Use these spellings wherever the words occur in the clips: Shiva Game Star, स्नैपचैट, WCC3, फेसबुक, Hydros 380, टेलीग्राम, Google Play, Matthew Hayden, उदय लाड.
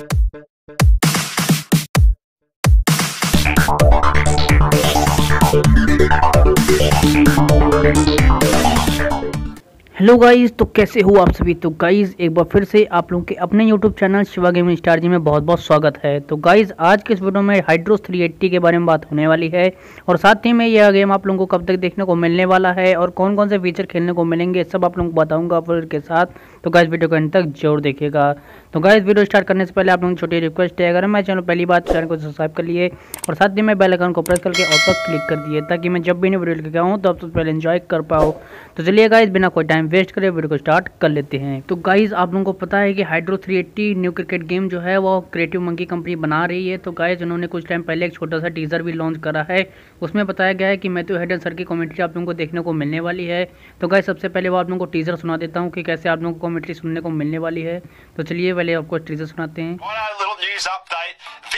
Hello guys, तो कैसे हो आप सभी। तो गाइस एक बार फिर से आप लोगों के अपने YouTube channel Shiva game star ji में बहुत बहुत स्वागत है। तो गाइस आज के इस वीडियो में हाइड्रोस 380 के बारे में बात होने वाली है और साथ ही में यह गेम आप लोगों को कब तक देखने को मिलने वाला है और कौन कौन से फीचर खेलने को मिलेंगे सब आप लोगों को बताऊंगा अपलोड के साथ। तो गाइस वीडियो को अंत तक जरूर देखिएगा। तो गाइस वीडियो स्टार्ट करने से पहले आप लोगों की छोटी रिक्वेस्ट है, अगर हमारे चैनल पहली बार चैनल को सब्सक्राइब कर लिए और साथ ही में बेल आइकन को प्रेस करके ऑल पर क्लिक कर दिए ताकि मैं जब भी वीडियो लेके आऊँ तो आप सबसे पहले एंजॉय कर पाओ। तो चलिए गाइस बिना कोई टाइम वेस्ट करें वीडियो को स्टार्ट कर लेते हैं। तो गाइस आप लोगों को पता है कि हाइड्रोस 380 न्यू क्रिकेट गेम जो है वो क्रिएटिव मंकी कंपनी बना रही है। तो गाइस उन्होंने कुछ टाइम पहले एक छोटा सा टीजर भी लॉन्च करा है, उसमें बताया गया है कि मैथ्यू हेडन सर की कमेंट्री आप लोगों को देखने को मिलने वाली है। तो गाइस सबसे पहले वो आप लोगों को टीजर सुना देता हूँ कि कैसे आप लोगों को कमेंट्री सुनने को मिलने वाली है। तो चलिए पहले आपको टीजर सुनाते हैं।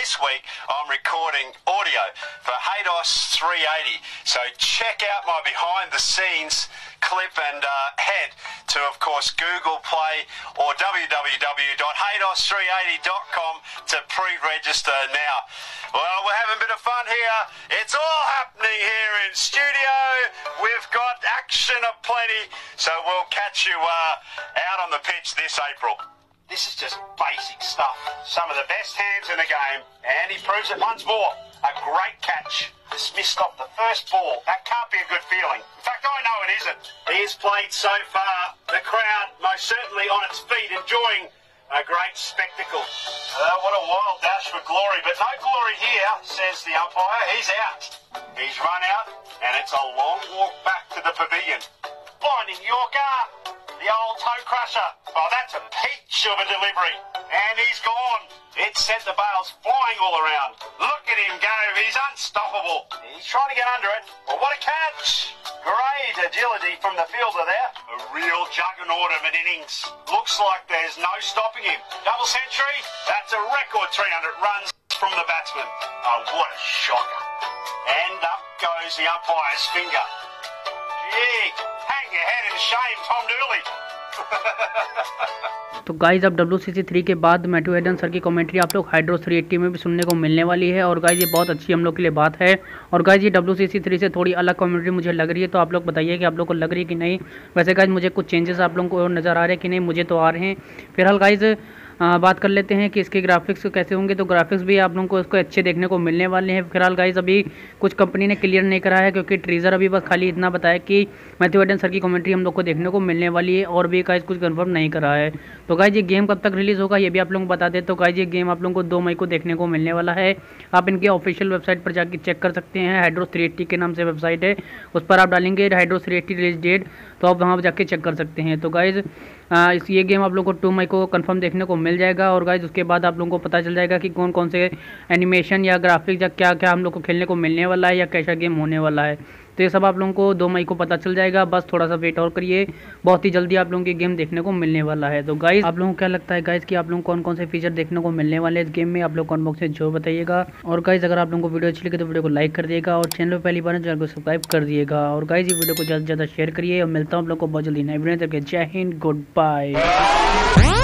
This week I'm recording audio for Hydros 380, so check out my behind the scenes clip and head to of course Google Play or www.hydros380.com to pre-register now. Well, we're having a bit of fun here. It's all happening here in studio. We've got action aplenty, so we'll catch you out on the pitch this April. This is just basic stuff. Some of the best hands in the game, and he proves it once more. A great catch. Just missed off the first ball. That can't be a good feeling. In fact, I know it isn't. He has played so far. The crowd most certainly on its feet, enjoying a great spectacle. What a wild dash for glory, but no glory here, says the umpire. He's out. He's run out, and it's a long walk back to the pavilion. Blinding Yorker. The old toe crusher. Oh, that's a peach of a delivery. And he's gone. It sent the bails flying all around. Look at him go. He's unstoppable. He's trying to get under it. Well, what a catch. Great agility from the fielder there. A real juggernaut of an innings. Looks like there's no stopping him. Double century. That's a record 300 runs from the batsman. Oh, what a shocker. And up goes the umpire's finger. Gee. तो guys अब WCC3 के बाद Matthew Hayden sir की commentary आप लोग हाइड्रोस 380 में भी सुनने को मिलने वाली है। और गाइज ये बहुत अच्छी हम लोग के लिए बात है। और गाइज ये WCC3 से थोड़ी अलग कमेंट्री मुझे लग रही है, तो आप लोग बताइए कि आप लोग को लग रही है कि नहीं। वैसे गाइज मुझे कुछ चेंजेस आप लोगों को नज़र आ रहे हैं कि नहीं, मुझे तो आ रहे हैं। फिलहाल गाइज बात कर लेते हैं कि इसके ग्राफिक्स कैसे होंगे। तो ग्राफिक्स भी आप लोगों को इसको अच्छे देखने को मिलने वाले हैं। फिलहाल गाइज अभी कुछ कंपनी ने क्लियर नहीं करा है क्योंकि ट्रीजर अभी बस खाली इतना बताया कि मैथ्यू हेडन सर की कमेंट्री हम लोग को देखने को मिलने वाली है और भी गाइज कुछ कन्फर्म नहीं करा है। तो गाइज ये गेम कब तक रिलीज़ होगा ये भी आप लोगों को बता दें। तो गाइज ये गेम आप लोगों को 2 मई को देखने को मिलने वाला है। आप इनके ऑफिशियल वेबसाइट पर जाकर चेक कर सकते हैं, हाइड्रोस 380 के नाम से वेबसाइट है, उस पर आप डालेंगे हाइड्रोस 380 रिलीज डेट, तो आप वहाँ पर जाकर चेक कर सकते हैं। तो गाइज ये गेम आप लोगों को 2 मई को कन्फर्म देखने को मिल जाएगा। और गाइज उसके बाद आप लोगों को पता चल जाएगा कि कौन कौन से एनिमेशन या ग्राफिक्स या क्या क्या हम लोग को खेलने को मिलने वाला है या कैसा गेम होने वाला है। तो ये सब आप लोगों को 2 मई को पता चल जाएगा। बस थोड़ा सा वेट और करिए, बहुत ही जल्दी आप लोगों की गेम देखने को मिलने वाला है। तो गाइज आप लोगों को क्या लगता है गाइज कि आप लोगों को कौन कौन से फीचर देखने को मिलने वाले हैं इस गेम में, आप लोग कमेंट बॉक्स में जरूर बताइएगा। और गाइज अगर आप लोगों को वीडियो अच्छी लगे तो वीडियो को लाइक कर दिएगा और चैनल पर पहली बार चैनल को सब्सक्राइब कर दिएगा। और गाइज ये वीडियो को ज़्यादा से ज़्यादा शेयर करिए। और मिलता हूँ आप लोग को बहुत जल्दी नए वीडियो तक। जय हिंद, गुड बाय।